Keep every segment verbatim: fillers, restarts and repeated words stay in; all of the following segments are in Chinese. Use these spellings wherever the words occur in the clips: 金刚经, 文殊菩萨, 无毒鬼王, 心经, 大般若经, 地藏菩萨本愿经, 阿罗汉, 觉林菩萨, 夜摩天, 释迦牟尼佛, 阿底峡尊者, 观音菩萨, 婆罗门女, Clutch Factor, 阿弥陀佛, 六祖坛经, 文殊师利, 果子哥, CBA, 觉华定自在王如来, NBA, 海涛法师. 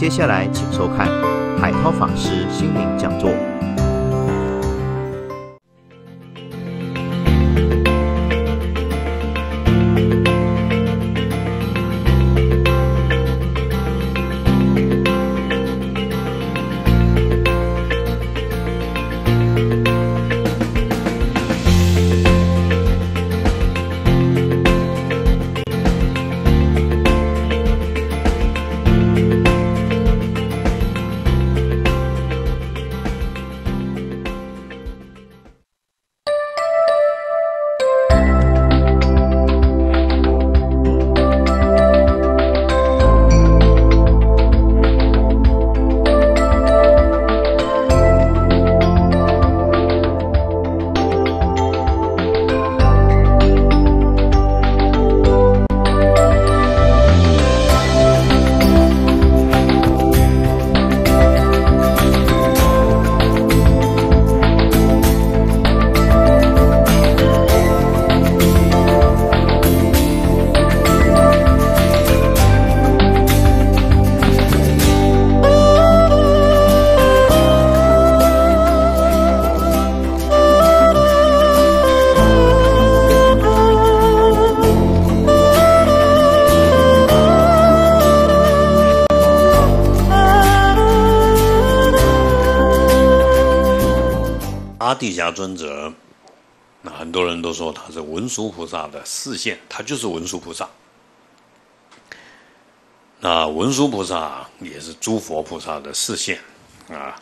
接下来请收看海涛法师心灵讲座。阿底峡尊者，那很多人都说他是文殊菩萨的示现，他就是文殊菩萨。那文殊菩萨也是诸佛菩萨的示现啊。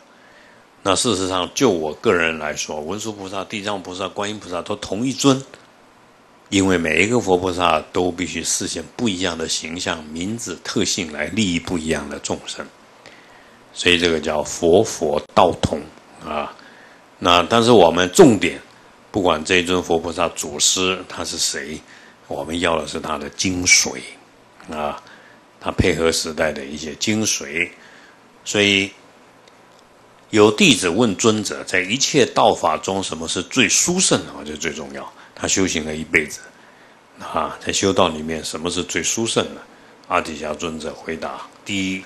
那事实上，就我个人来说，文殊菩萨、地藏菩萨、观音菩萨都同一尊，因为每一个佛菩萨都必须示现不一样的形象、名字、特性来利益不一样的众生，所以这个叫佛佛道同啊。那但是我们重点，不管这一尊佛菩萨祖师他是谁，我们要的是他的精髓啊，他配合时代的一些精髓。所以有弟子问尊者，在一切道法中，什么是最殊胜啊？这最重要。他修行了一辈子啊，在修道里面，什么是最殊胜的？阿底峡尊者回答：第一，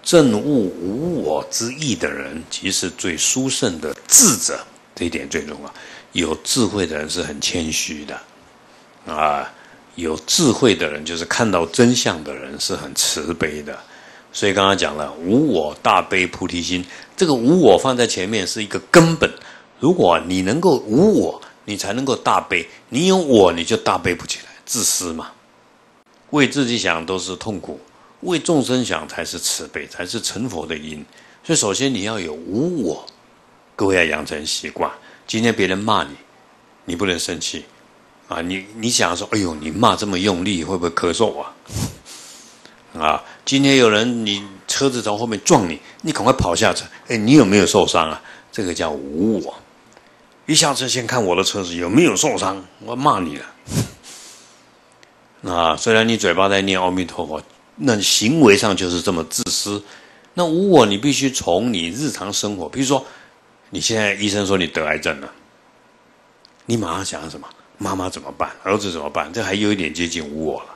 证悟无我之意的人，即是最殊胜的智者，这一点最重要。有智慧的人是很谦虚的，啊，有智慧的人就是看到真相的人是很慈悲的。所以刚刚讲了无我大悲菩提心，这个无我放在前面是一个根本。如果你能够无我，你才能够大悲。你有我，你就大悲不起来，自私嘛，为自己想都是痛苦。为众生想才是慈悲，才是成佛的因。所以首先你要有无我，各位要养成习惯。今天别人骂你，你不能生气啊！你你想说，哎呦，你骂这么用力，会不会咳嗽啊？啊！今天有人你车子从后面撞你，你赶快跑下车，哎，你有没有受伤啊？这个叫无我。一下车先看我的车子有没有受伤，我骂你了。啊，虽然你嘴巴在念阿弥陀佛。那行为上就是这么自私。那无我，你必须从你日常生活，比如说，你现在医生说你得癌症了，你马上想什么？妈妈怎么办？儿子怎么办？这还有一点接近无我了，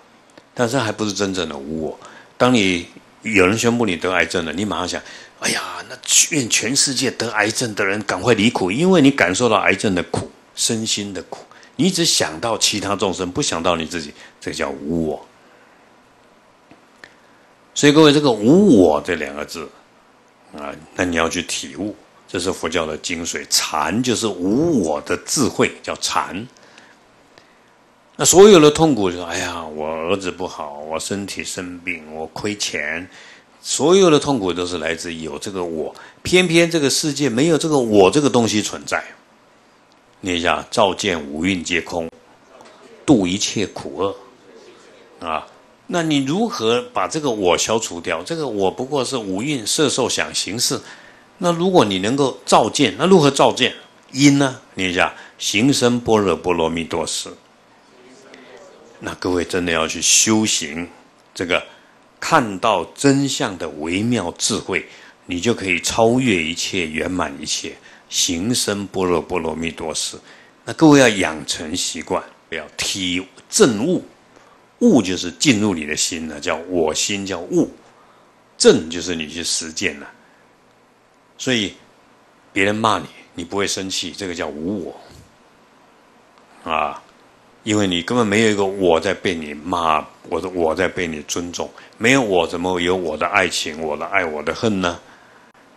但是还不是真正的无我。当你有人宣布你得癌症了，你马上想：哎呀，那愿全世界得癌症的人赶快离苦，因为你感受到癌症的苦，身心的苦，你只想到其他众生，不想到你自己，这叫无我。所以各位，这个无我这两个字啊，那你要去体悟，这是佛教的精髓。禅就是无我的智慧，叫禅。那所有的痛苦就是，哎呀，我儿子不好，我身体生病，我亏钱，所有的痛苦都是来自有这个我。偏偏这个世界没有这个我这个东西存在。念一下：照见五蕴皆空，度一切苦厄。啊。那你如何把这个我消除掉？这个我不过是五蕴色受想行识。那如果你能够照见，那如何照见？因呢？念一下：行深般若波罗蜜多时。那各位真的要去修行，这个看到真相的微妙智慧，你就可以超越一切，圆满一切。行深般若波罗蜜多时。那各位要养成习惯，要体证悟。悟就是进入你的心了，叫我心，叫悟。正就是你去实践了。所以别人骂你，你不会生气，这个叫无我啊，因为你根本没有一个我在被你骂，我的我在被你尊重，没有我怎么有我的爱情、我的爱、我的恨呢？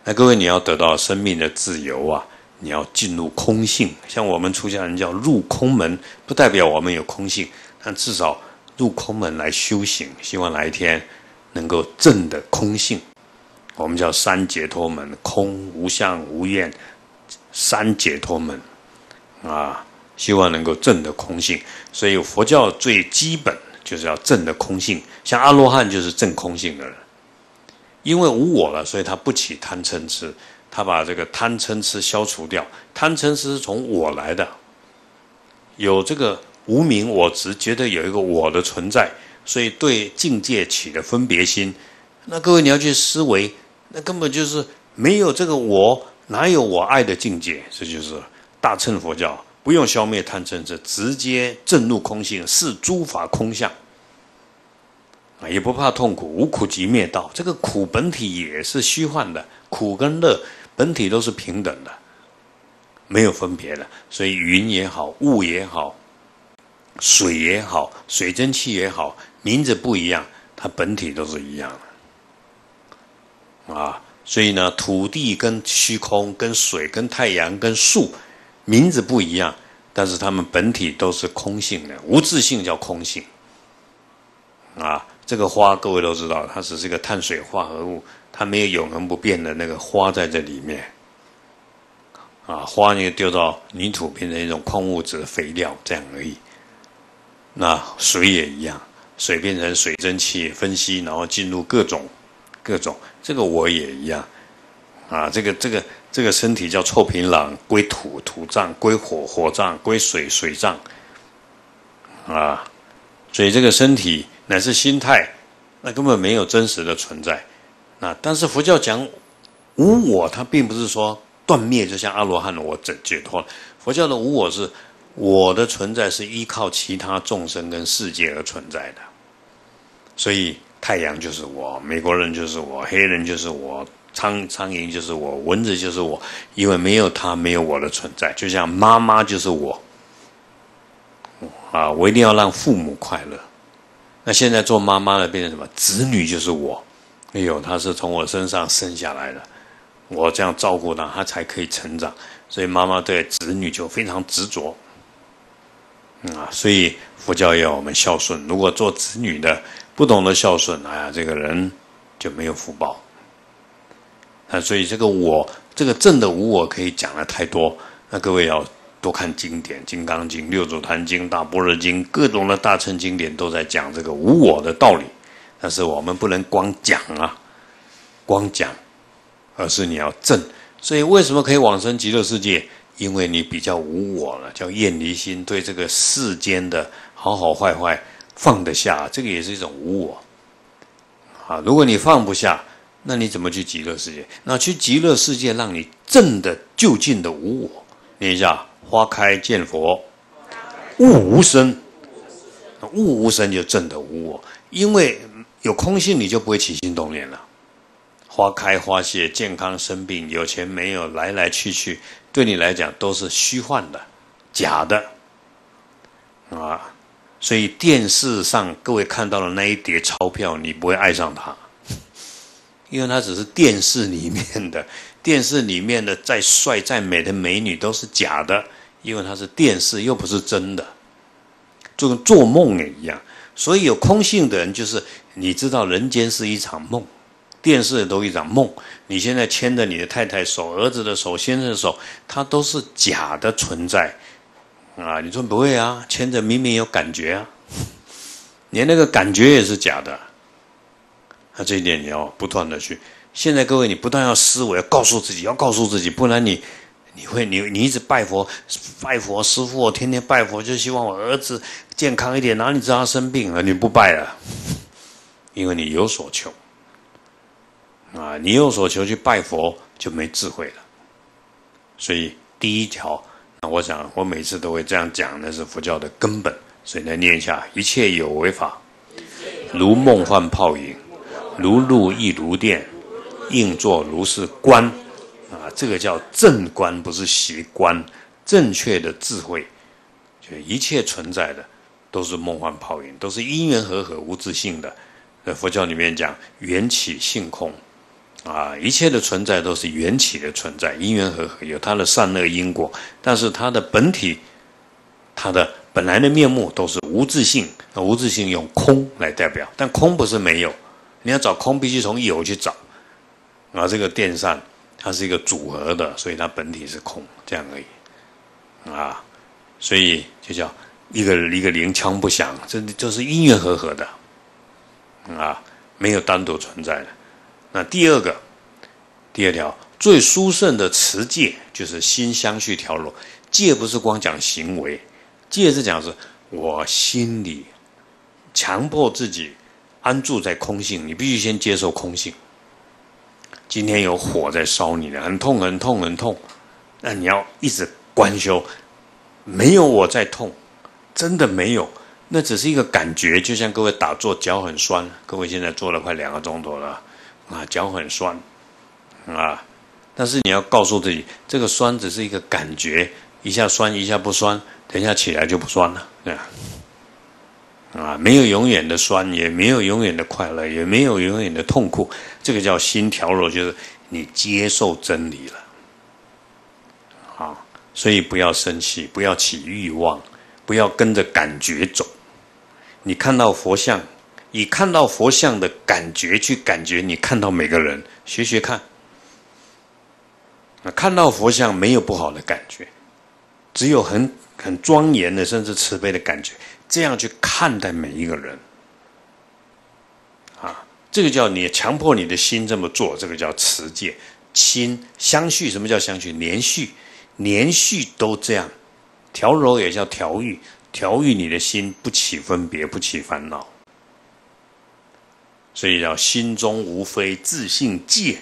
那各位，你要得到生命的自由啊！你要进入空性，像我们出家人叫入空门，不代表我们有空性，但至少入空门来修行，希望哪一天能够证得空性。我们叫三解脱门：空、无相、无愿，三解脱门啊！希望能够证得空性。所以佛教最基本就是要证得空性，像阿罗汉就是证空性的人，因为无我了，所以他不起贪嗔痴。他把这个贪嗔痴消除掉，贪嗔痴是从我来的，有这个无明我执，觉得有一个我的存在，所以对境界起了分别心。那各位你要去思维，那根本就是没有这个我，哪有我爱的境界？这就是大乘佛教，不用消灭贪嗔痴，直接证入空性，是诸法空相，也不怕痛苦，无苦集灭道。这个苦本体也是虚幻的，苦跟乐本体都是平等的，没有分别的。所以云也好，雾也好，水也好，水蒸气也好，名字不一样，它本体都是一样的啊。所以呢，土地跟虚空、跟水、跟太阳、跟树，名字不一样，但是它们本体都是空性的，无自性叫空性啊。这个花各位都知道，它只是一个碳水化合物，它没有永恒不变的那个花在这里面啊。花你丢到泥土变成一种矿物质肥料，这样而已。那水也一样，水变成水蒸气分析，然后进入各种各种。这个我也一样啊，这个这个这个身体叫臭皮囊，归土土葬，归火火葬，归水水葬啊。所以这个身体乃是心态，那根本没有真实的存在。那但是佛教讲无我，它并不是说断灭，就像阿罗汉我解解脱了。佛教的无我是我的存在是依靠其他众生跟世界而存在的。所以太阳就是我，美国人就是我，黑人就是我，苍苍蝇就是我，蚊子就是我，因为没有它，没有我的存在。就像妈妈就是我啊，我一定要让父母快乐。那现在做妈妈的变成什么？子女就是我。哎呦，他是从我身上生下来的，我这样照顾他，他才可以成长。所以妈妈对子女就非常执着，嗯、啊，所以佛教要我们孝顺。如果做子女的不懂得孝顺，哎呀，这个人就没有福报。啊，所以这个我，这个正的无我可以讲的太多，那各位要多看经典，《金刚经》、《六祖坛经》、《大般若经》，各种的大乘经典都在讲这个无我的道理。但是我们不能光讲啊，光讲，而是你要证。所以为什么可以往生极乐世界？因为你比较无我了，叫厌离心，对这个世间的好好坏坏放得下，这个也是一种无我啊。如果你放不下，那你怎么去极乐世界？那去极乐世界，让你证的究竟的无我。念一下：花开见佛，悟无生。悟无生就证的无我，因为有空性，你就不会起心动念了。花开花谢，健康生病，有钱没有，来来去去，对你来讲都是虚幻的、假的啊！所以电视上各位看到的那一叠钞票，你不会爱上它，因为它只是电视里面的。电视里面的再帅再美的美女都是假的，因为它是电视，又不是真的。就跟做梦也一样。所以有空性的人，就是你知道人间是一场梦，电视都一场梦。你现在牵着你的太太手、儿子的手、先生的手，它都是假的存在啊！你说不会啊？牵着明明有感觉啊，连那个感觉也是假的。那这一点你要不断的去。现在各位，你不断要思维，要告诉自己，要告诉自己，不然你。你会你你一直拜佛拜佛，师父我天天拜佛，就希望我儿子健康一点，哪里知道他生病了？你不拜了，因为你有所求啊，你有所求去拜佛就没智慧了。所以第一条，那我想我每次都会这样讲，那是佛教的根本。所以来念一下：一切有为法，如梦幻泡影，如露亦如电，应作如是观。啊，这个叫正观，不是习观。正确的智慧，就一切存在的都是梦幻泡影，都是因缘和合无自性的。在佛教里面讲缘起性空，啊，一切的存在都是缘起的存在，因缘和合有它的善恶因果，但是它的本体，它的本来的面目都是无自性。那无自性用空来代表，但空不是没有，你要找空必须从有去找。而这个电扇它是一个组合的，所以它本体是空，这样而已啊。所以就叫一个一个铃枪不响，这就是因缘和合的啊，没有单独存在的。那第二个第二条最殊胜的持戒，就是心相续调柔。戒不是光讲行为，戒是讲是我心里强迫自己安住在空性，你必须先接受空性。今天有火在烧你了，很痛很痛很痛，那你要一直观修，没有我在痛，真的没有，那只是一个感觉。就像各位打坐脚很酸，各位现在坐了快两个钟头了啊，脚很酸啊，但是你要告诉自己，这个酸只是一个感觉，一下酸一下不酸，等一下起来就不酸了，对吧？啊，没有永远的酸，也没有永远的快乐，也没有永远的痛苦，这个叫心调柔，就是你接受真理了。啊，所以不要生气，不要起欲望，不要跟着感觉走。你看到佛像，以看到佛像的感觉去感觉你看到每个人，学学看。那看到佛像没有不好的感觉，只有很很庄严的，甚至慈悲的感觉，这样去看待每一个人，啊，这个叫你强迫你的心这么做，这个叫持戒。心相续，什么叫相续？连续，连续都这样。调柔也叫调御，调御你的心，不起分别，不起烦恼。所以叫心中无非自性戒，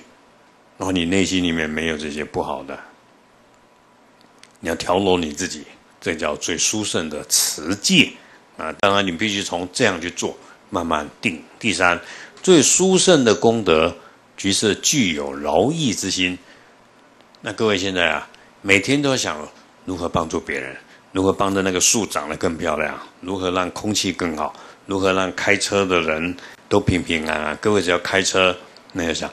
然后你内心里面没有这些不好的，你要调柔你自己，这叫最殊胜的持戒啊！当然你必须从这样去做，慢慢定。第三，最殊胜的功德，即是具有饶益之心。那各位现在啊，每天都想如何帮助别人，如何帮着那个树长得更漂亮，如何让空气更好，如何让开车的人都平平安安。各位只要开车，那就想，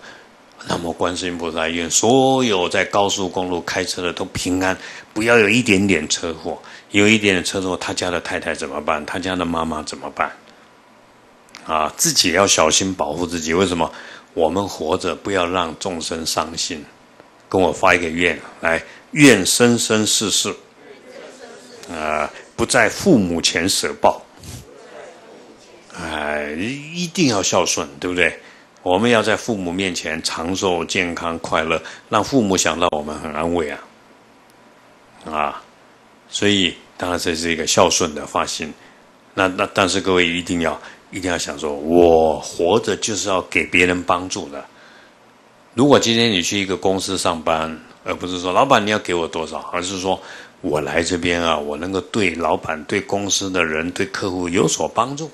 南无观世音菩萨愿所有在高速公路开车的都平安，不要有一点点车祸。有一点点车祸，他家的太太怎么办？他家的妈妈怎么办？啊，自己要小心保护自己。为什么？我们活着不要让众生伤心。跟我发一个愿来，愿生生世世，啊，不在父母前舍报。哎，一定要孝顺，对不对？我们要在父母面前长寿、健康、快乐，让父母想到我们很安慰啊！啊，所以当然这是一个孝顺的发心。那那但是各位一定要一定要想说，我活着就是要给别人帮助的。如果今天你去一个公司上班，而不是说老板你要给我多少，而是说我来这边啊，我能够对老板、对公司的人、对客户有所帮助。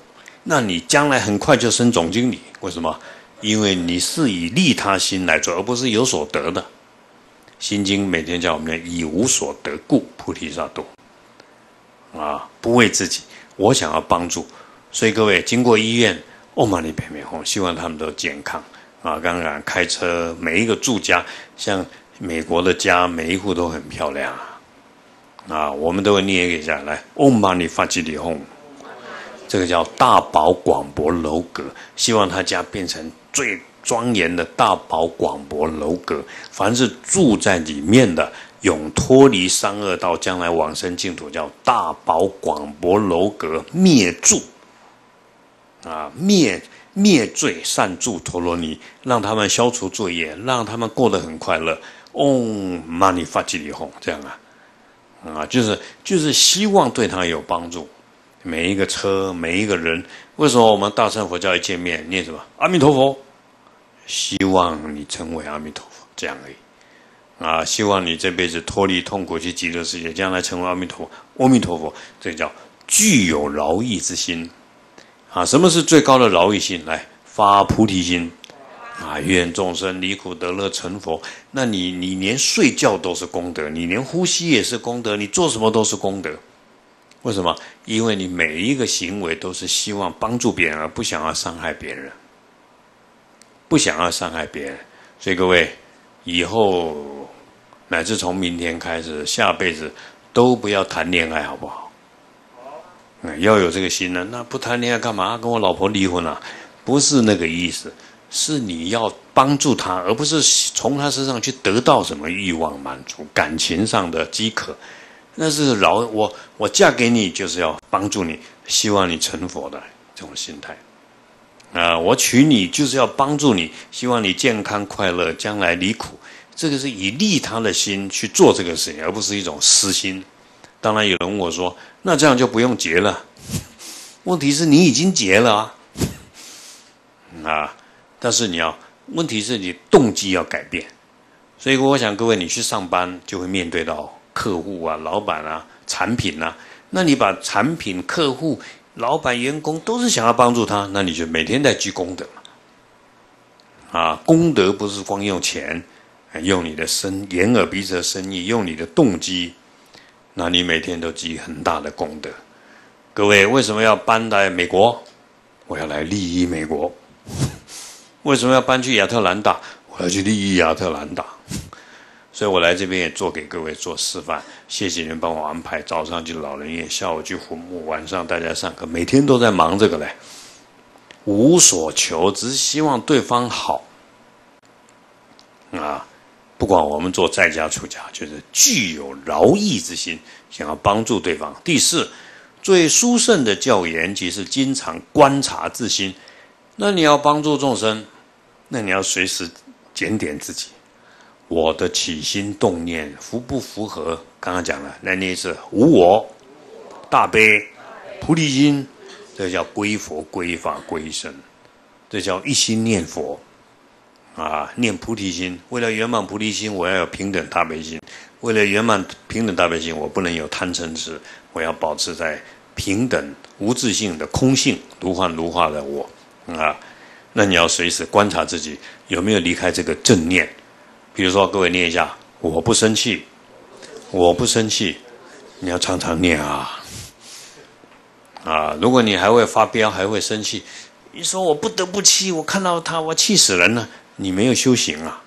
那你将来很快就升总经理，为什么？因为你是以利他心来做，而不是有所得的。《心经》每天叫我们以无所得故，菩提萨埵。啊，不为自己，我想要帮助。所以各位经过医院，唵嘛呢叭咪吽，希望他们都健康。啊，当然开车，每一个住家，像美国的家，每一户都很漂亮啊。啊，我们都会念一下来，唵嘛呢叭咪吽。这个叫大宝广博楼阁，希望他家变成最庄严的大宝广博楼阁。凡是住在里面的，永脱离三恶道，将来往生净土，叫大宝广博楼阁灭住啊，灭灭罪善住陀罗尼，让他们消除罪业，让他们过得很快乐。唵嘛呢叭咪吽，这样啊啊，就是就是希望对他有帮助。每一个车，每一个人，为什么我们大乘佛教一见面念什么阿弥陀佛？希望你成为阿弥陀佛，这样而已。啊，希望你这辈子脱离痛苦去极乐世界，将来成为阿弥陀佛。阿弥陀佛，这叫具有饶益之心。啊，什么是最高的饶益心？来，发菩提心啊，愿众生离苦得乐成佛。那你你连睡觉都是功德，你连呼吸也是功德，你做什么都是功德。为什么？因为你每一个行为都是希望帮助别人，而不想要伤害别人，不想要伤害别人。所以各位，以后乃至从明天开始，下辈子都不要谈恋爱，好不好？嗯、要有这个心呢、啊。那不谈恋爱干嘛？跟我老婆离婚啊？不是那个意思，是你要帮助她，而不是从她身上去得到什么欲望满足、感情上的饥渴。那是老我我嫁给你就是要帮助你，希望你成佛的这种心态啊、呃！我娶你就是要帮助你，希望你健康快乐，将来离苦。这个是以利他的心去做这个事情，而不是一种私心。当然有人问我说：“那这样就不用结了？”问题是你已经结了啊！啊，但是你要问题是你动机要改变。所以我想各位，你去上班就会面对到客户啊、老板啊、产品啊，那你把产品、客户、老板、员工都是想要帮助他，那你就每天在积功德嘛。啊，功德不是光用钱，用你的身眼耳鼻舌身意，用你的动机，那你每天都积很大的功德。各位为什么要搬来美国？我要来利益美国。为什么要搬去亚特兰大？我要去利益亚特兰大。所以我来这边也做给各位做示范，谢谢你们帮我安排，早上去老人院，下午去坟墓，晚上大家上课，每天都在忙这个嘞，无所求，只是希望对方好啊！不管我们做在家出家，就是具有饶益之心，想要帮助对方。第四，最殊胜的教研即是经常观察自心。那你要帮助众生，那你要随时检点自己。我的起心动念符不符合？刚刚讲了，那那是无我、大悲、菩提心，这叫归佛、归法、归僧，这叫一心念佛啊，念菩提心。为了圆满菩提心，我要有平等大悲心；为了圆满平等大悲心，我不能有贪嗔痴，我要保持在平等无自性的空性、如幻如化的我啊。那你要随时观察自己有没有离开这个正念。比如说，各位念一下，我不生气，我不生气，你要常常念啊啊！如果你还会发飙，还会生气，你说我不得不气，我看到他，我气死人了，你没有修行啊！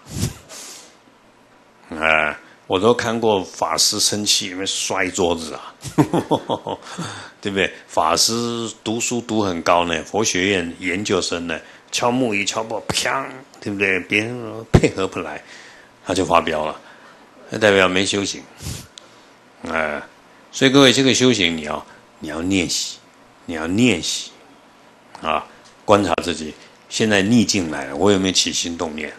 哎、啊，我都看过法师生气，因为摔桌子啊，对不对？法师读书读很高呢，佛学院研究生呢，敲木鱼敲破，砰，对不对？别人配合不来。他就发飙了，那代表没修行，哎、呃，所以各位，这个修行你要你要练习，你要练习啊，观察自己。现在逆境来了，我有没有起心动念？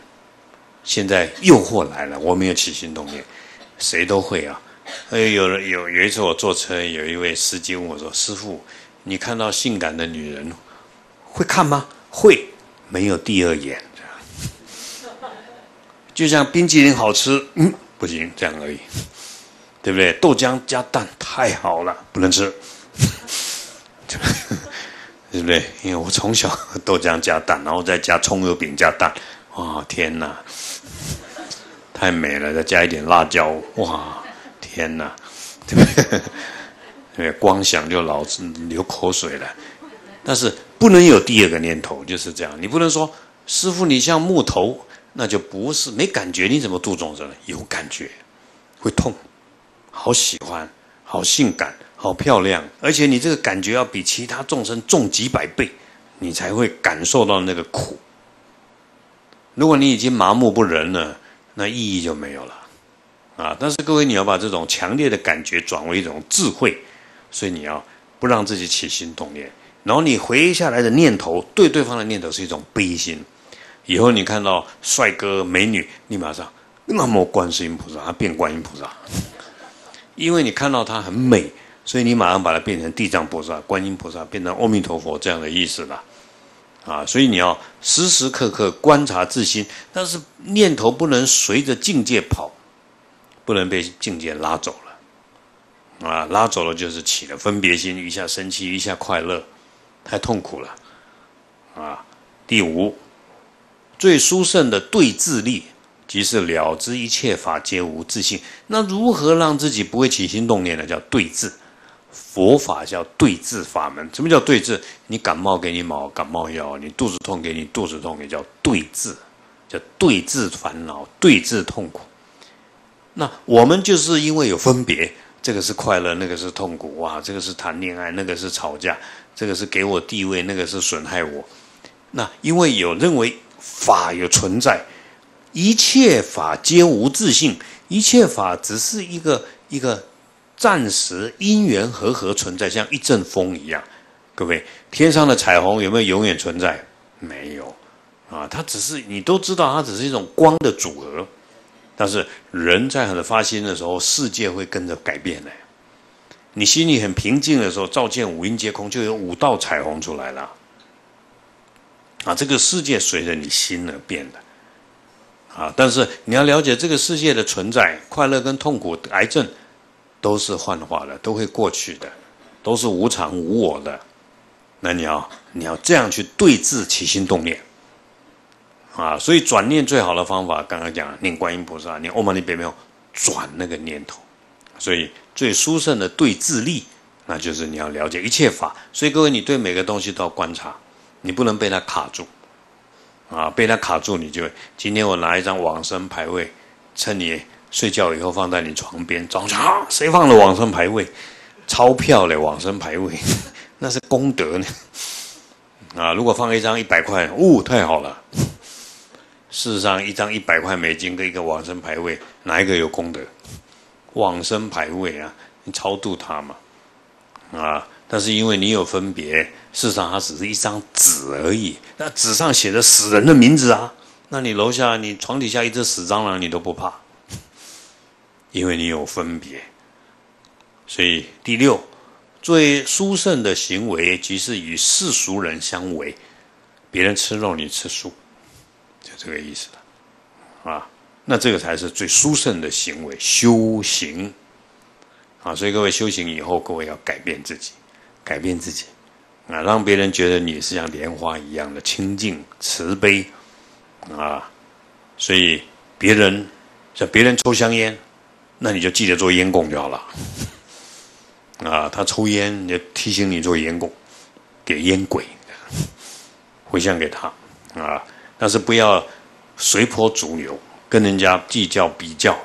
现在诱惑来了，我没有起心动念，谁都会啊。哎，有人有有一次我坐车，有一位司机问我说：“师父，你看到性感的女人会看吗？”会，没有第二眼。就像冰淇淋好吃，嗯，不行，这样而已，对不对？豆浆加蛋太好了，不能吃，对不对？因为我从小豆浆加蛋，然后再加葱油饼加蛋，哇，天哪，太美了！再加一点辣椒，哇，天哪，对不对？对，光想就老流口水了。但是不能有第二个念头，就是这样。你不能说师父，你像木头。那就不是没感觉，你怎么度众生呢？有感觉，会痛，好喜欢，好性感，好漂亮，而且你这个感觉要比其他众生重几百倍，你才会感受到那个苦。如果你已经麻木不仁了，那意义就没有了啊！但是各位，你要把这种强烈的感觉转为一种智慧，所以你要不让自己起心动念，然后你回下来的念头对对方的念头是一种悲心。以后你看到帅哥美女，你马上那么观世音菩萨，他变观音菩萨，因为你看到他很美，所以你马上把它变成地藏菩萨、观音菩萨，变成阿弥陀佛这样的意思了，啊，所以你要时时刻刻观察自心，但是念头不能随着境界跑，不能被境界拉走了，啊，拉走了就是起了分别心，一下生气，一下快乐，太痛苦了，啊。第五，最殊胜的对治力，即是了知一切法皆无自性。那如何让自己不会起心动念呢？叫对治。佛法叫对治法门。什么叫对治？你感冒给你买感冒药，你肚子痛给你肚子痛，也叫对治，叫对治烦恼，对治痛苦。那我们就是因为有分别，这个是快乐，那个是痛苦，哇，这个是谈恋爱，那个是吵架，这个是给我地位，那个是损害我。那因为有认为法有存在，一切法皆无自性，一切法只是一个一个暂时因缘和合存在，像一阵风一样。各位，天上的彩虹有没有永远存在？没有啊，它只是你都知道，它只是一种光的组合。但是人在很发心的时候，世界会跟着改变的。你心里很平静的时候，照见五阴皆空，就有五道彩虹出来了。啊，这个世界随着你心而变的，啊！但是你要了解这个世界的存在，快乐跟痛苦、癌症都是幻化的，都会过去的，都是无常无我的。那你要你要这样去对治起心动念，啊！所以转念最好的方法，刚刚讲念观音菩萨，念唵嘛呢叭咪吽，转那个念头。所以最殊胜的对治力，那就是你要了解一切法。所以各位，你对每个东西都要观察。你不能被它卡住，啊，被它卡住你就会。今天我拿一张往生牌位，趁你睡觉以后放在你床边，早上谁放了往生牌位？钞票嘞，往生牌位，那是功德呢。啊，如果放一张一百块，哦，太好了。事实上，一张一百块美金跟一个往生牌位，哪一个有功德？往生牌位啊，你超度它嘛，啊。但是因为你有分别，事实上它只是一张纸而已。那纸上写着死人的名字啊，那你楼下、你床底下一只死蟑螂你都不怕，因为你有分别。所以第六，最殊胜的行为，即是与世俗人相违。别人吃肉，你吃素，就这个意思了啊。那这个才是最殊胜的行为，修行啊。所以各位修行以后，各位要改变自己。改变自己，啊，让别人觉得你是像莲花一样的清净慈悲，啊，所以别人像别人抽香烟，那你就记得做烟供就好了，啊，他抽烟，你就提醒你做烟供，给烟鬼回向给他，啊，但是不要随波逐流，跟人家计较比较，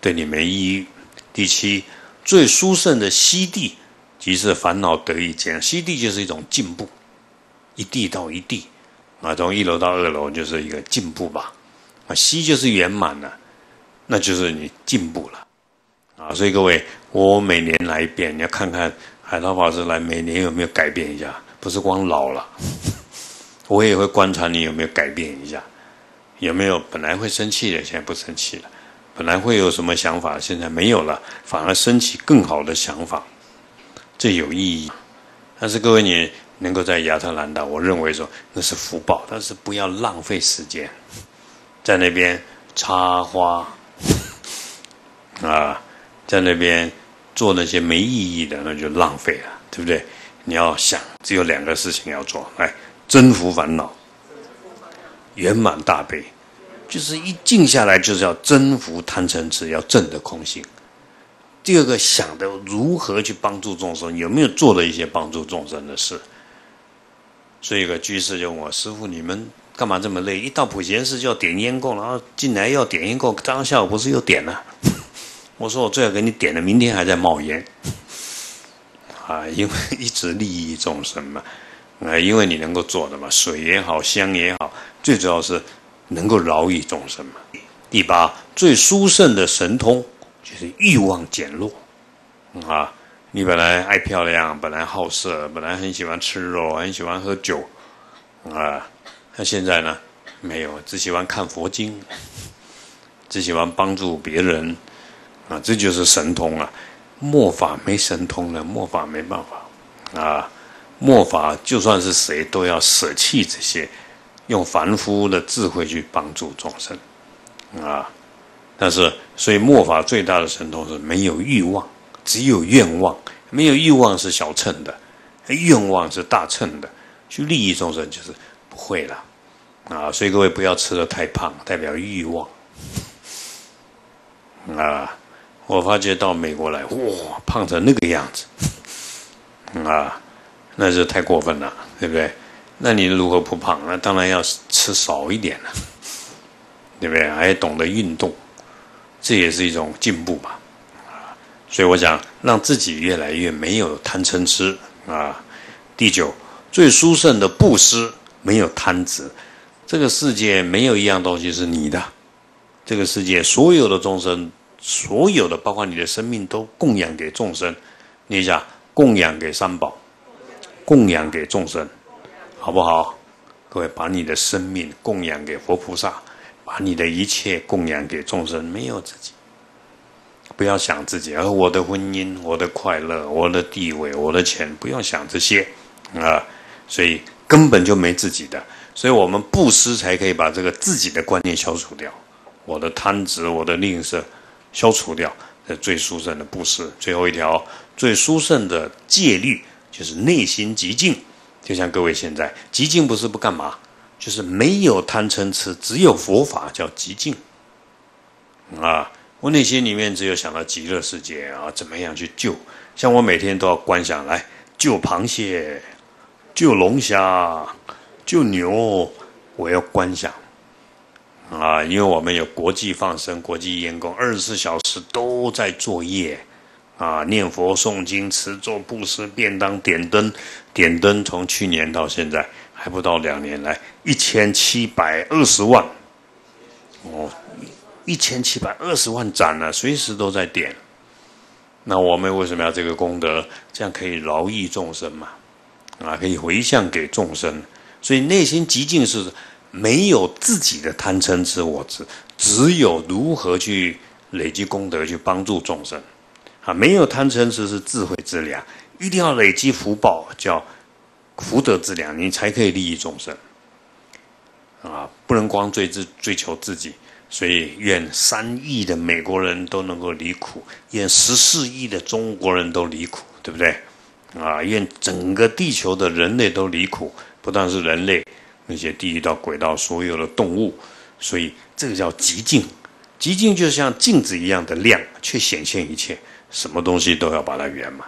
对你没意义。第七，最殊胜的息地。即是烦恼得以减，息地就是一种进步，一地到一地，啊，从一楼到二楼就是一个进步吧，啊，息就是圆满了，那就是你进步了，啊，所以各位，我每年来一遍，你要看看海涛法师来每年有没有改变一下，不是光老了，我也会观察你有没有改变一下，有没有本来会生气的，现在不生气了，本来会有什么想法，现在没有了，反而升起更好的想法。这有意义，但是各位，你能够在亚特兰大，我认为说那是福报，但是不要浪费时间在那边插花啊，在那边做那些没意义的，那就浪费了，对不对？你要想，只有两个事情要做，来征服烦恼，圆满大悲，就是一静下来就是要征服贪嗔痴，要证得空性。第二个，想的如何去帮助众生，有没有做了一些帮助众生的事？所以有个居士就问我：“师父，你们干嘛这么累？一到普贤寺就要点烟供，然后进来要点烟供，当下午不是又点了？”我说：“我最好给你点了，明天还在冒烟。”啊，因为一直利益众生嘛，啊，因为你能够做的嘛，水也好，香也好，最主要是能够饶益众生嘛。第八，最殊胜的神通。就是欲望减弱，啊，你本来爱漂亮，本来好色，本来很喜欢吃肉，很喜欢喝酒，啊，那现在呢，没有，只喜欢看佛经，只喜欢帮助别人，啊，这就是神通了。末法没神通了，末法没办法，啊，末法就算是谁都要舍弃这些，用凡夫的智慧去帮助众生，啊。但是，所以末法最大的神通是没有欲望，只有愿望。没有欲望是小乘的，愿望是大乘的。去利益众生就是不会了，啊，所以各位不要吃得太胖，代表欲望。啊，我发觉到美国来，哇，胖成那个样子，啊，那是太过分了，对不对？那你如何不胖？那当然要吃少一点了，对不对？还懂得运动，这也是一种进步嘛。啊，所以我想让自己越来越没有贪嗔痴啊。第九，最殊胜的布施，没有贪执。这个世界没有一样东西是你的。这个世界所有的众生，所有的包括你的生命都供养给众生。你想供养给三宝，供养给众生，好不好？各位把你的生命供养给佛菩萨，把你的一切供养给众生，没有自己，不要想自己。而我的婚姻、我的快乐、我的地位、我的钱，不要想这些啊、呃！所以根本就没自己的。所以我们布施才可以把这个自己的观念消除掉。我的贪执，我的吝啬，消除掉，这最殊胜的布施。最后一条，最殊胜的戒律就是内心极静。就像各位现在，极静不是不干嘛，就是没有贪嗔痴，只有佛法叫极静。啊，我内心里面只有想到极乐世界啊，怎么样去救？像我每天都要观想，来救螃蟹，救龙虾，救牛，我要观想。啊，因为我们有国际放生、国际烟供，二十四小时都在作业，啊，念佛、诵经、持咒、布施、便当、点灯，点灯从去年到现在还不到两年来，一千七百二十万，哦，一千七百二十万盏了、啊，随时都在点。那我们为什么要这个功德？这样可以饶益众生嘛，啊，可以回向给众生，所以内心极静是。没有自己的贪嗔痴我执，只有如何去累积功德去帮助众生。啊，没有贪嗔痴是智慧之粮，一定要累积福报，叫福德之粮，你才可以利益众生。啊，不能光追自追求自己。所以愿三亿的美国人都能够离苦，愿十四亿的中国人都离苦，对不对？啊，愿整个地球的人类都离苦，不但是人类。那些地狱道、鬼道，所有的动物，所以这个叫极静。极静就像镜子一样的亮，却显现一切，什么东西都要把它圆满。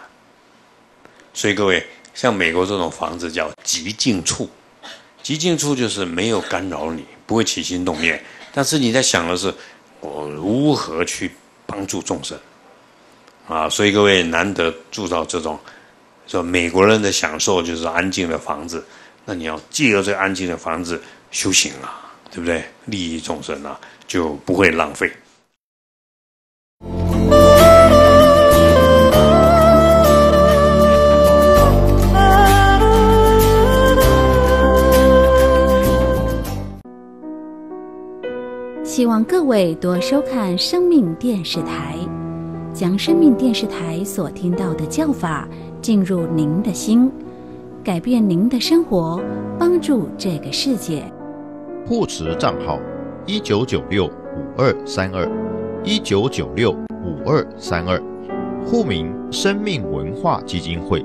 所以各位，像美国这种房子叫极静处，极静处就是没有干扰你，不会起心动念，但是你在想的是我如何去帮助众生啊！所以各位难得住到这种，说美国人的享受就是安静的房子。那你要借由这安静的房子修行啊，对不对？利益众生啊，就不会浪费。希望各位多收看生命电视台，将生命电视台所听到的教法进入您的心，改变您的生活，帮助这个世界。护持账号：一九九六五二三二，一九九六五二三二。户名：生命文化基金会。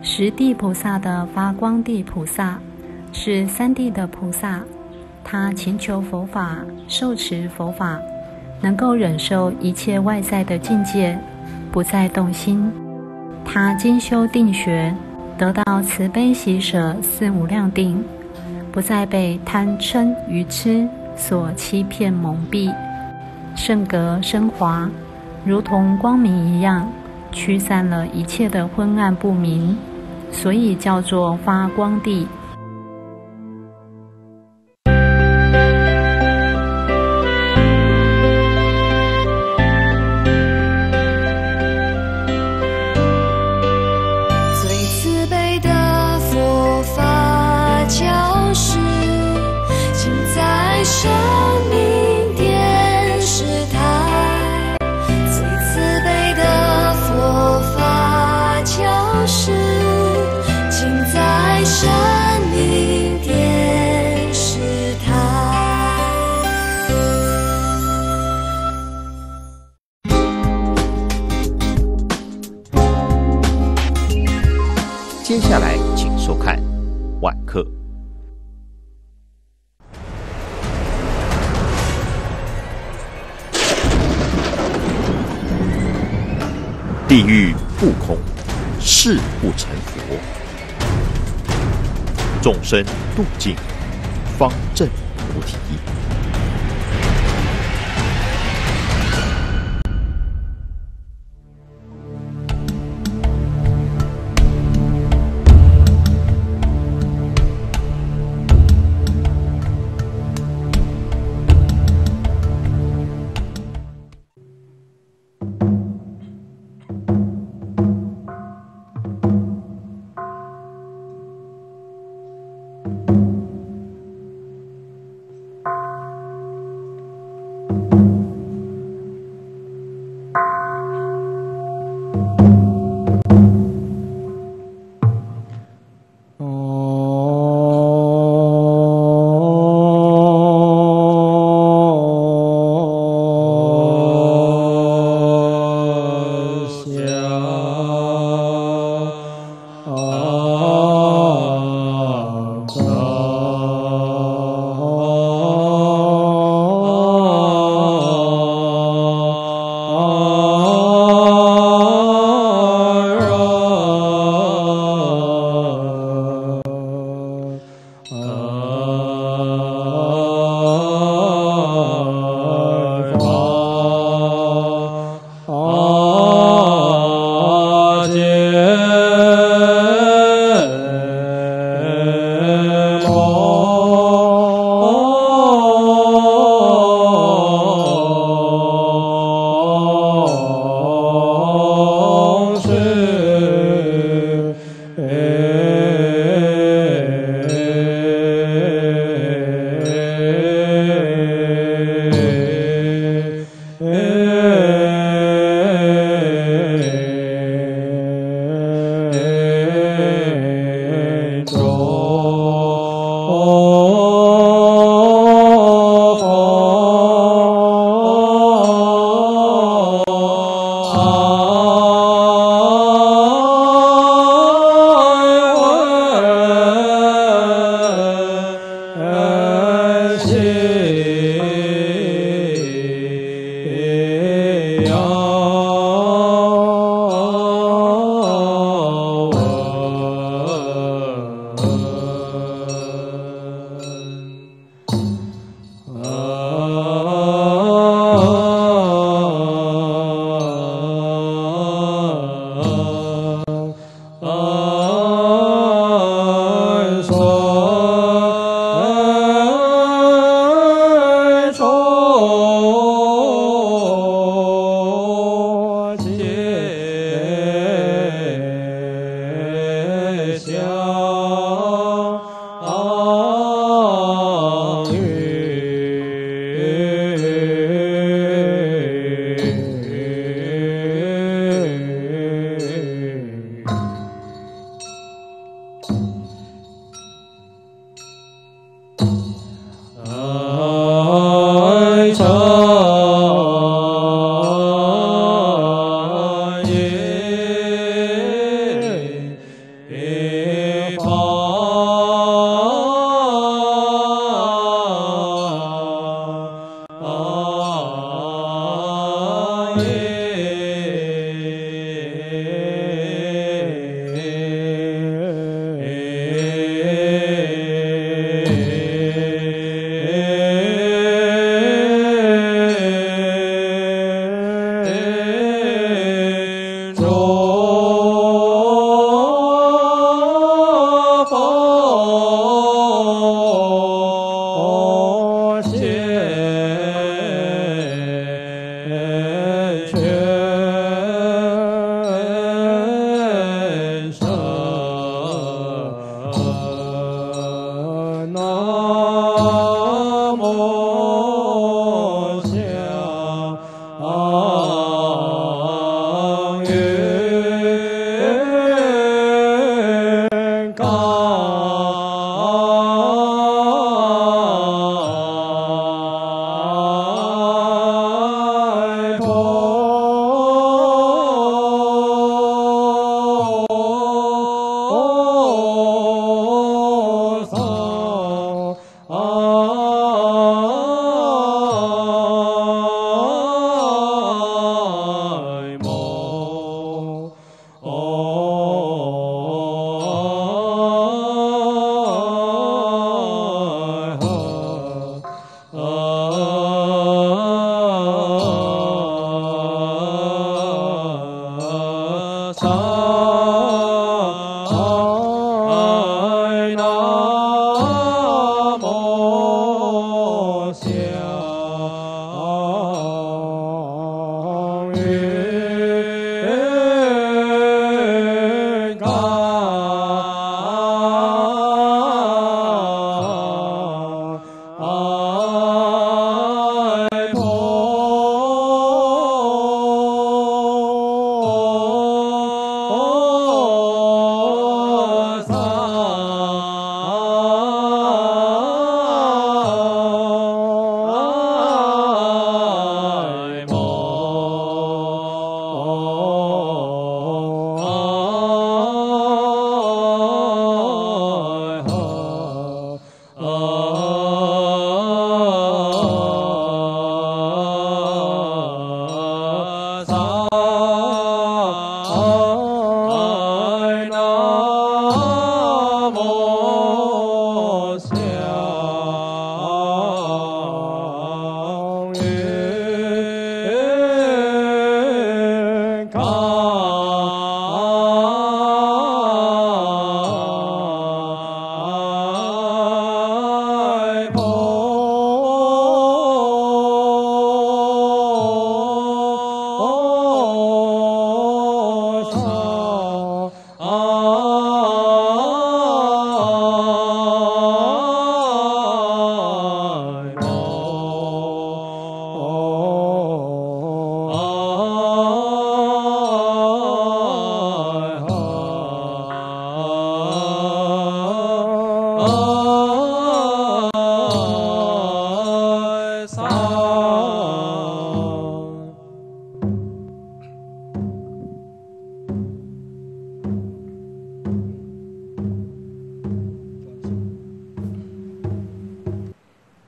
十地菩萨的发光地菩萨，是三地的菩萨。他勤求佛法，受持佛法，能够忍受一切外在的境界，不再动心。他精修定学，得到慈悲喜舍四无量定，不再被贪嗔愚痴所欺骗蒙蔽。圣格升华，如同光明一样，驱散了一切的昏暗不明，所以叫做发光地。万克。地狱不空，誓不成佛。众生度尽，方证菩提。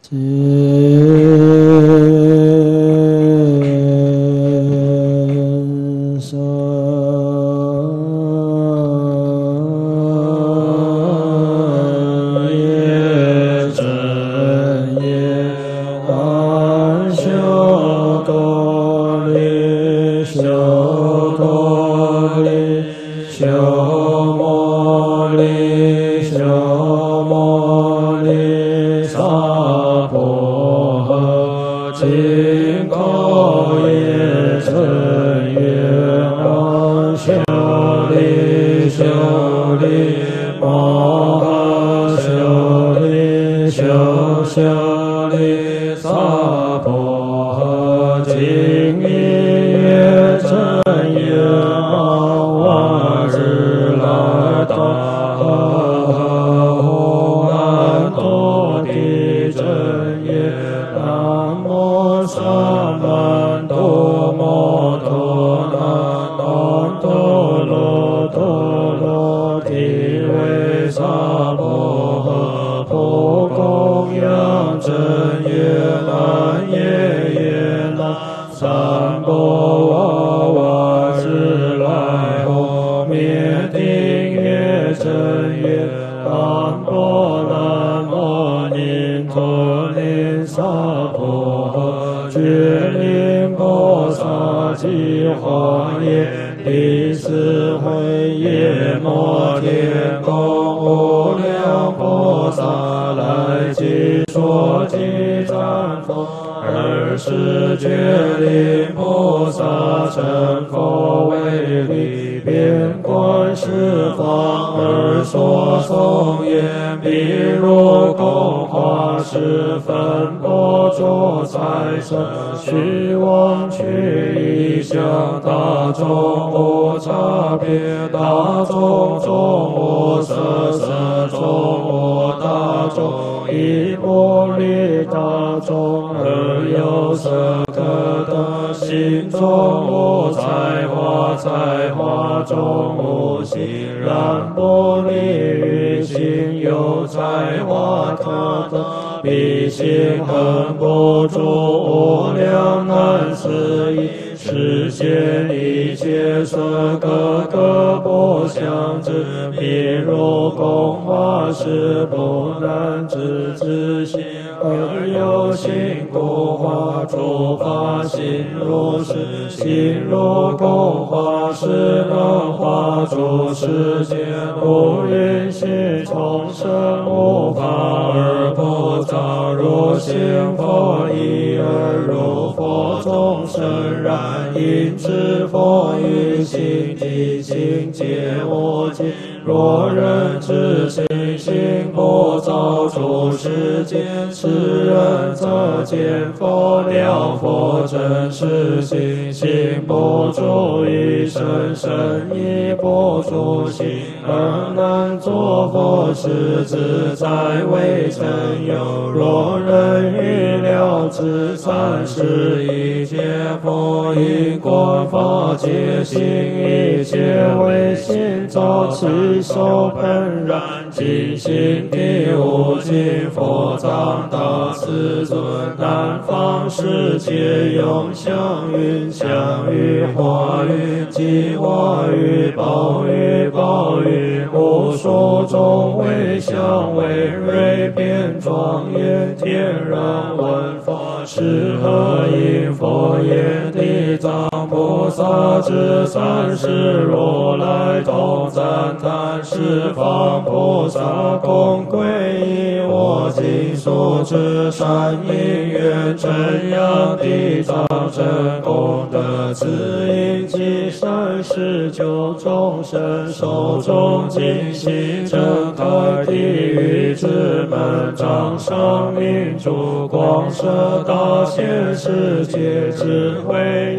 金沙耶真耶阿修多利修多利修摩利修摩利萨。 金刚也成圆满，修利修利，摩诃修利修修利，萨婆诃。金也成圆满，万日来到，阿耨安多地真耶。 萨曼多摩多那南多罗多罗提维萨婆诃，普供养真耶南耶耶那三波娃娃日来吽灭定耶真耶南波南摩尼陀林萨婆。 觉林菩萨寂华耶，第四回夜摩天宫无量菩萨来即说即赞佛，尔时觉林菩萨成佛为力，遍观十方而说颂言，譬如供花十分多诸财神。 须忘去一向大众无差别，大众众无色身众无大众，依不离大众而有色可得，心中无财花，财花中无心，然不离于心，有财花可得。 彼心恒不住无量难思议，实现一切色各各不相知。譬如供花时不能知自性，而有性故化诸法性如是。性如供花时能化诸世界，不允许从生无法而不造。 如心佛一而如佛众生然，因知佛于心即心皆无尽。若人之心行不造诸世间，是人则见佛了佛真实性。心不住于身，身亦不住心，而能作佛时，自在未曾有。 若人欲了知三世一切佛因果法界性，一切唯心造，持守本然，尽心地无尽佛藏大世尊，南方世界永相云，相遇化云，即化于宝雨，宝雨无数种为相为瑞变庄。 天然文法是何因？佛言：地藏菩萨之三世如来同赞叹十方菩萨共皈依我今所知善因缘，承扬地藏真功德慈音，及三十九众生手中尽心，睁开地狱之门，掌上。 明珠光射大千世界，智慧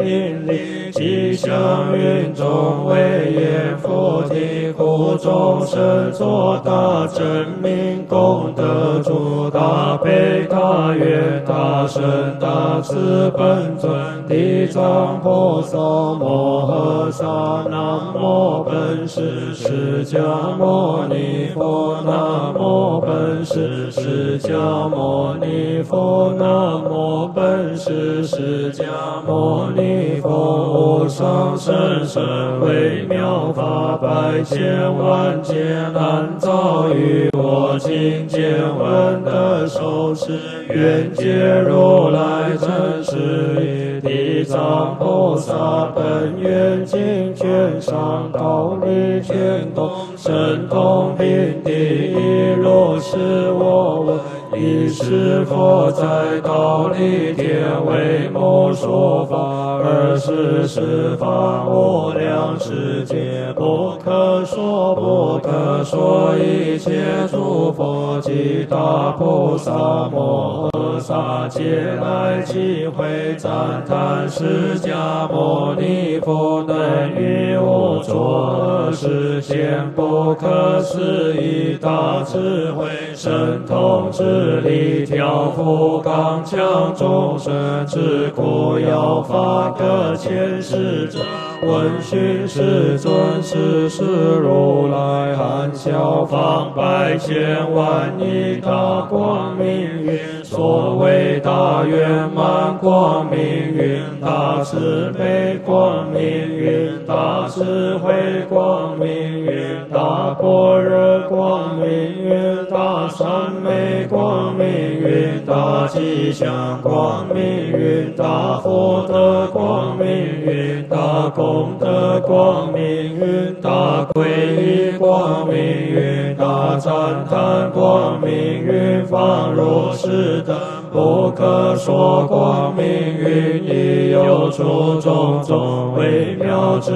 引领。其相运中为演佛提苦众生作大真明功德主大悲大愿大神大慈本尊地藏菩萨摩诃萨。南无本师释迦牟尼佛，南无本师释迦牟尼佛，南无本师释迦牟尼佛。无上甚深微妙法，百千万劫难遭遇，我今见闻得受持，愿解如来真实义。地藏菩萨本愿经，卷上道理全懂，神通并蒂，一如是我闻。以是佛在道力天为母说法，而是十方无量世界不可说不可说一切诸佛及大菩萨摩诃萨皆来集会赞叹释迦牟尼佛能于无着实现不可思议大智慧神通智慧。力调伏刚强众生，自古要发各千世者。闻讯世尊世世如来，含笑放百千万亿大光明云。所谓大圆满光明云，大慈悲光明云，大智慧光明云，大般若光明云，大三昧光明云，大吉祥光明云，大福德光明云，大功德光明云，大皈依光明云，大赞叹光明云，放如是等不可说光明云，亦有出种种微妙之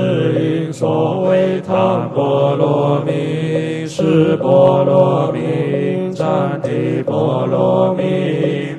音。所谓檀波罗蜜，是波罗蜜，占地波罗蜜，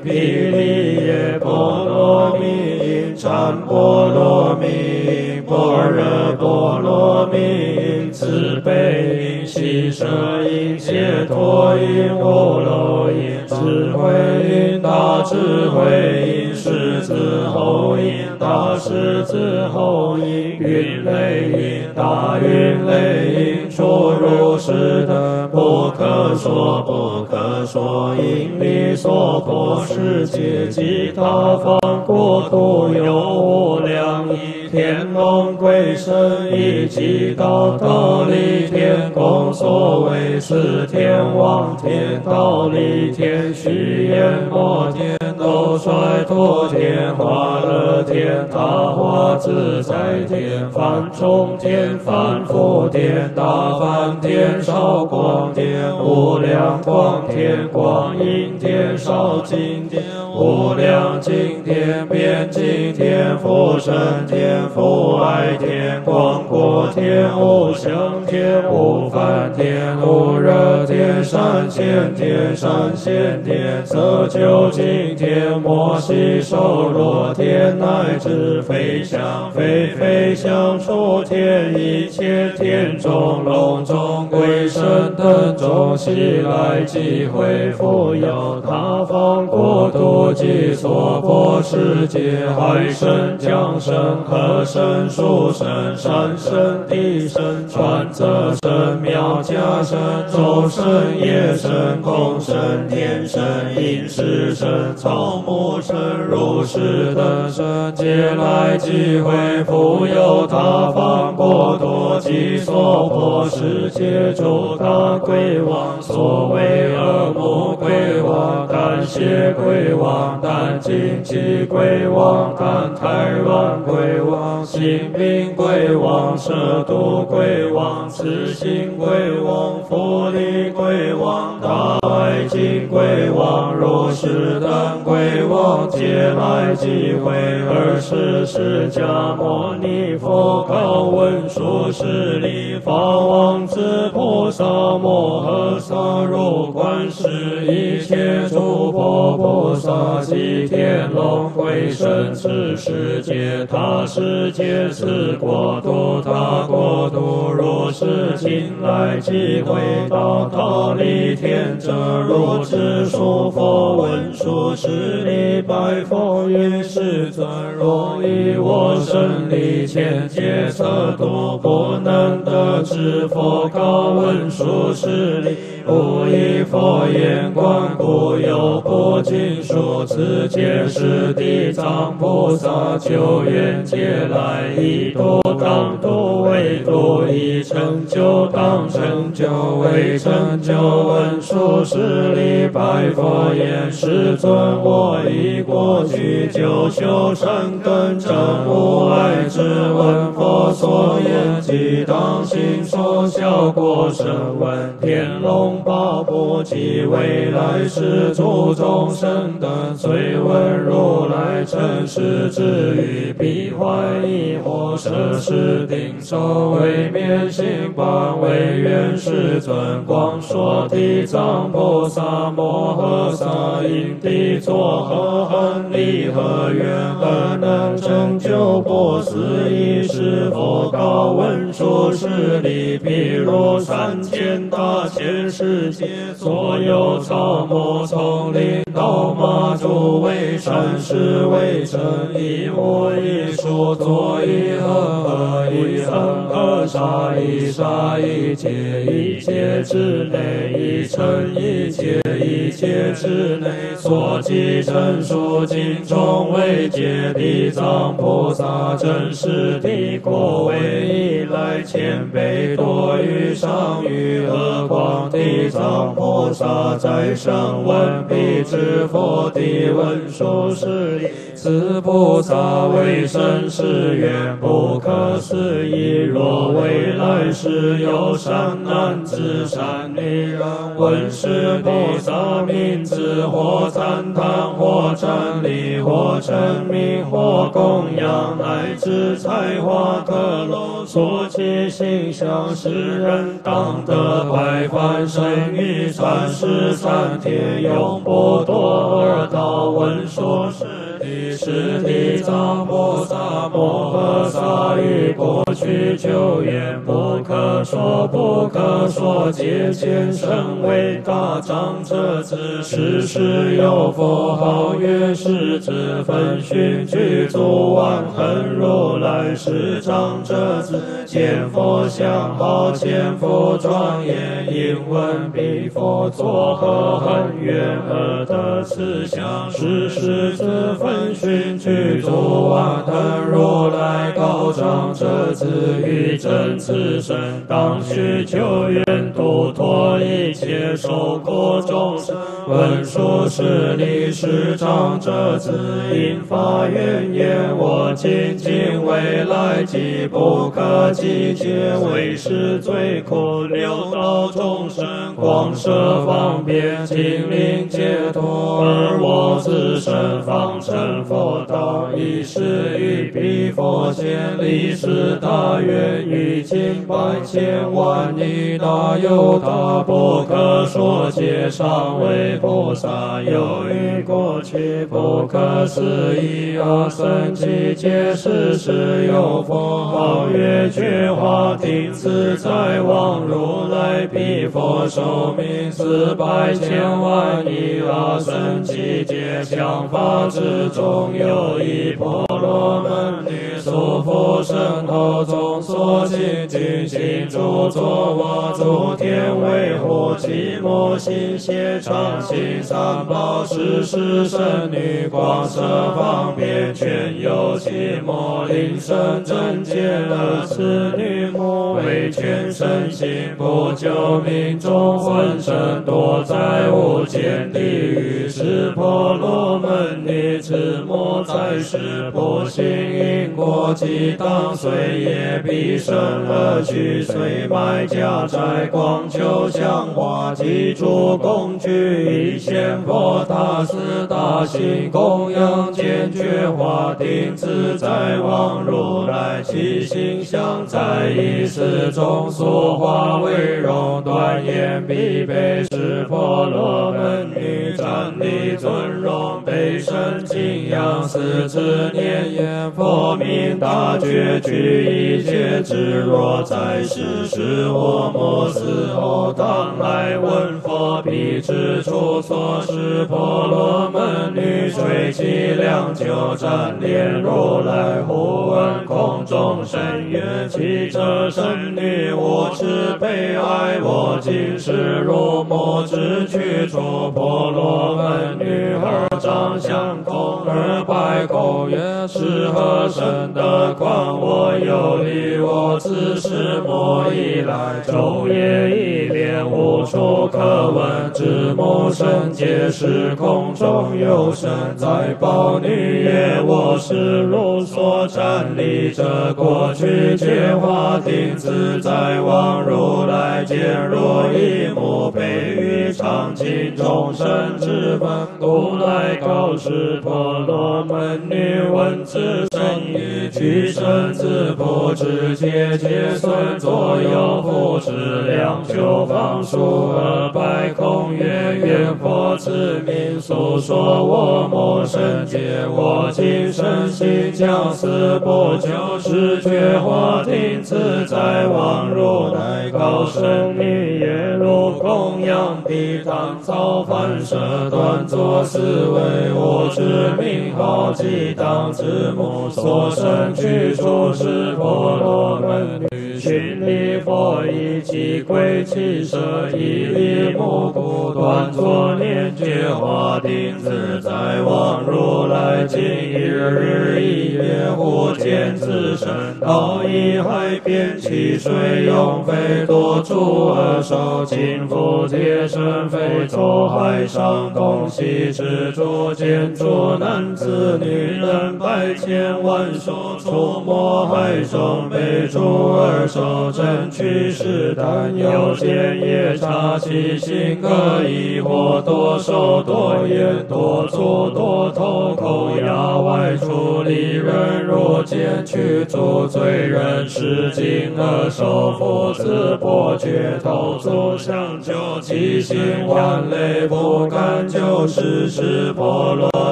毗梨耶波罗蜜，禅波罗蜜，般若波罗蜜，慈悲音，喜舍音，解脱音，无漏音，智慧音，大智慧音，狮子吼音，大狮子吼音，云雷音，大云雷音，出如是等不可说不可说因离娑婆世界及他方国土有无量义。天龙鬼神以及道道理天宫，所谓是天王天道理天虚言魔天斗率陀天化乐天大化自在天梵中天梵复天大梵天少光天无量光天光阴天少尽天无量尽天遍尽天复生天父爱天光国天无想天无梵天无热天善现天善现天色究竟天摩西受罗天乃至飞翔飞飞翔出天一切天中龙中鬼神等中悉来即会复有他方国土及娑婆世界海神降神恒河神、树神、山神、地神、传者神、苗家神、周神、夜神、空神、天神、饮食神、草木神、如是等神，皆来集会复有他方国土及娑婆世界诸大鬼王。所谓恶魔鬼王、胆邪鬼王、胆经气鬼王、胆太软鬼王、心病鬼王、蛇毒鬼王、痴心鬼王、福利鬼王、大爱敬鬼王、如是等鬼王，皆来集会。而是释迦牟尼佛告文殊师利法王子菩萨摩诃萨，入观世一切诸佛菩萨。悉天龙会身是世界，他世界是国土，他国土如是勤来即会道，他利天者如是说佛文殊师利白佛云世尊如以我身力前劫色度不能得知佛告文殊师利，不以佛眼观故有不尽数，此皆是地藏菩萨久远劫来以度当度为度，以成就当成就为成就。文殊师利白佛言：世尊，我已过去久修善根，证无碍智。闻佛所言，即当心所效果。声闻天龙八部及未来世诸众生等，虽闻如来诚实之语，彼怀疑惑，舍是定受为灭心般为愿。世尊光说地藏菩萨摩诃萨，因地作何恒力何愿，而能成就不思议是佛告文殊师利，譬如三千大千世界所有草木丛林到马竹为山石为城，一木一树作一合，合一三合，沙一沙一切一切之类，一尘一切一切之类，所积成数尽终未解。地藏菩萨真实地国为一来千倍多于上于，何况地藏菩萨在声闻辟支佛地文殊师利，此菩萨为身是愿不可思议。若未来世有善男子善女人，闻是菩萨名字，或赞叹，或瞻礼，或称名，或供养，乃至采花刻录，所起心想，世人当得百般胜于三世三天，永不堕恶道。闻说是是地藏菩萨摩诃萨，欲过去久远，不可说不可说，劫前身为大长者子，世世有佛号曰世子，分熏具足万恒如来是长者子，见佛相好见佛庄严，因闻彼佛作何恒愿而得此相，世世子分熏具足万恒如来告长者子，欲证此身当须求愿，度脱一切受苦众生。文殊师利是长者子，因发愿言：我今尽未来际不可计劫，为是罪苦六道众生，广设方便心灵解脱，而我自身方成佛道。一时于彼佛前，历时大愿，于经百千万亿大有他不可说解。上为菩萨有于过去不可思议阿僧祇劫，世世有佛号曰觉华定自在王如来，彼佛寿命四百千万亿阿僧祇劫，想法之中有一婆罗门女，娑婆圣道众所敬具，行住坐卧诸天为护，其摩心胁常行三宝，十世圣女广摄方便，全有其魔灵身正解了此女母，为全身心不救命中，浑身躲在无间地狱。是婆罗门女自摸在世不行因果，即当随业必生而去，虽卖家宅广求香花及诸工具，以现佛塔寺大行供养，见觉华定自在王如来，其形象在一世中所化为容，断言必被是婆罗门女。站立尊荣，悲深敬仰，四字念言，佛名大觉，具一切智。若在世时或末世后，当来闻佛辟支处所示婆罗门女，垂其两赭，瞻念如来，忽闻空中声曰：其者神女，我慈悲爱我，今世入魔之去处。 婆罗门女，合掌向空而拜口曰：是何神德况我有力，我自是魔以来，昼夜一念无处可闻，至母神界是空中有神在。宝女曰：我是如所站立者，过去皆化定自在王如来，见若一母，悲于常情中。 众生之本，故来告示婆罗门女。闻此声语，具身自不知，皆皆孙左右护持两袖，方数而拜空曰：愿佛慈名，诉说我母身界，我今身心将死不久，是觉华庭自在王如来告声女言：如供养地藏草。 反舍断作思维，我之名号即当之母所生去处是婆罗门女。寻礼佛以其归其舍，以利目故断作念觉华定自在王如来。今一日一夜，忽见自身到一海边，其水涌沸，多处而受尽覆皆身飞走。 海上东西之诸见诸男子女人百千万数，出没海中被诸恶受正趣世但有见夜叉其心各异，或多手多眼多足多头口牙外出离人入见去足罪人失禁恶手父子破厥头足相救其心万类。 不甘就是是婆罗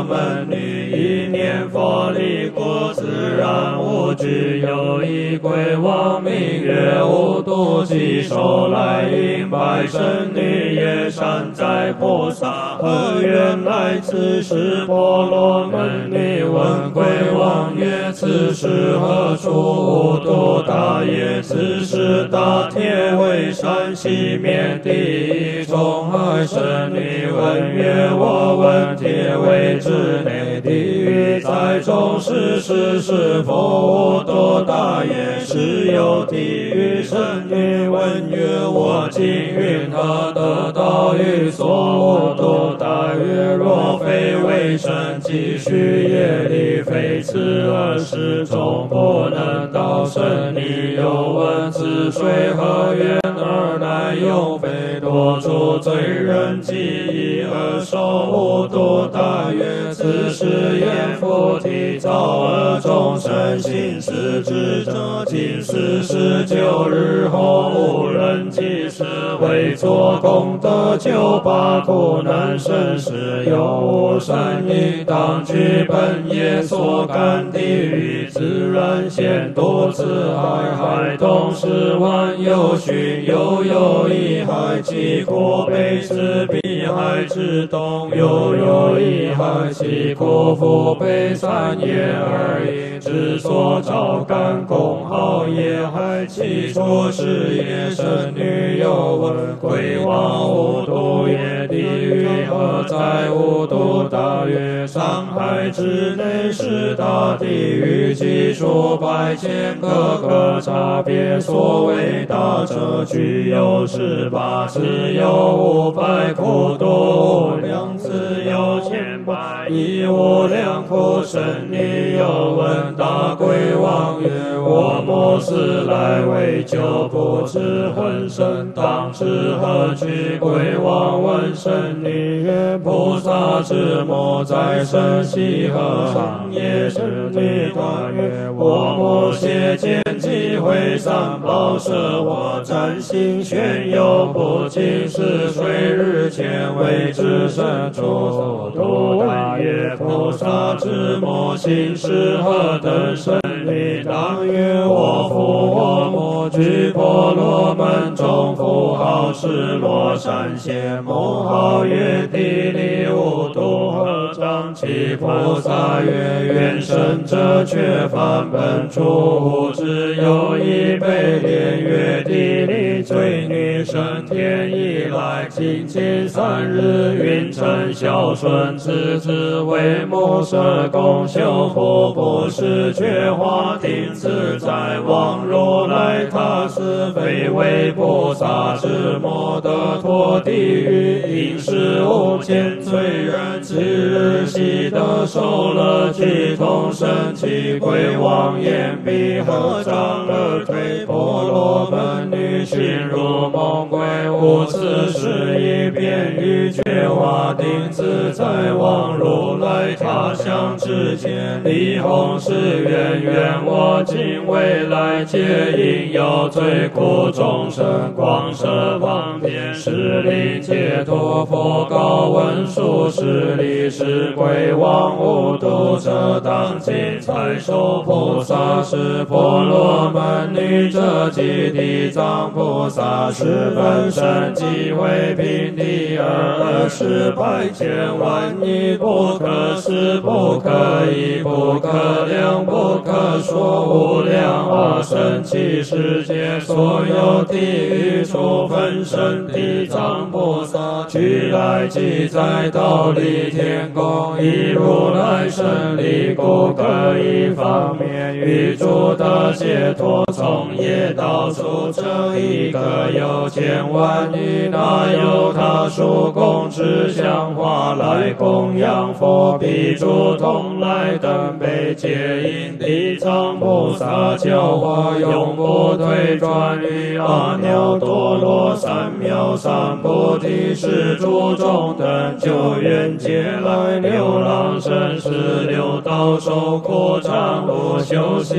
门女，一念佛力故，自然无惧。有一鬼王名曰无妒忌，手来迎拜神女也善哉菩萨。何缘来此？是婆罗门女问鬼王曰：此是何处？无度大也，此是大铁为山西面第一众海神女。 你闻曰：我闻铁为之内，地狱在中世世是否无多大也？时有地狱神女闻曰：我今云何得到欲所无多大曰？若非为神，即须业力，非此二十种不能到神女。又闻此水何源而来？又非多处罪人尽。 一而受无度大愿，此是言复体造而众生心思之者，今世十九日后无人即是为作功德救拔苦难生死，有无善意当具本业所感地狱，自然现独自海海东十万有寻有有一海，其国悲之彼。 海之东，又有一海；西国复北三也而已。之所照干公号也海，其出是也。神女又问鬼王无度也，地狱何在？无度大曰：山海之内是大地狱，其数百千各个差别。所谓大者，具有十八次，有五百苦。 多无量自有千百亿无量苦神女又问大鬼王曰：我母是来为救，不知魂身当是何去？鬼王问神女曰：菩萨之母在生西河上也是地段月，我不邪见机会上报是我真心宣有不净是水日前为之身出手度大月，菩萨之母心是何等胜利当月，我父我母居婆罗门中富豪是罗山仙母好月地理无度合掌起菩萨愿，愿生者却返本处，只有一被连月地理罪女升天以来，仅仅三日云尘孝顺之子为母舍公修福不是觉华庭自在王如来，他是非为菩萨之母得脱地狱因是无间罪人，即日悉得受乐具同生起归王焰必合掌而退，婆罗门女心如梦归，无此事一遍于觉华定自在王如来他乡之间，离弘誓愿，愿我今未来皆应有罪苦众生广舍方便十力解脱佛告文殊师利是鬼王无毒者当今才受菩萨是婆罗门女者及地藏菩萨十分身即为平地而二十百千万亿不可思不可议不可量不可说无量化身器世界所有地狱处分身地藏菩萨俱来记载到离天宫以如来神力故可以方便于诸得解脱从业道出这一个有千万亿那由他属供持香花来供养佛比诸同来等被接引地藏菩萨教化永不退转于阿耨多罗三藐三菩提是诸众等久远劫来流浪生死六道受苦常不休息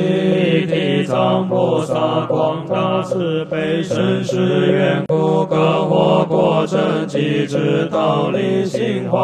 地藏菩萨广大慈悲深世缘故各获果真即知道理心化。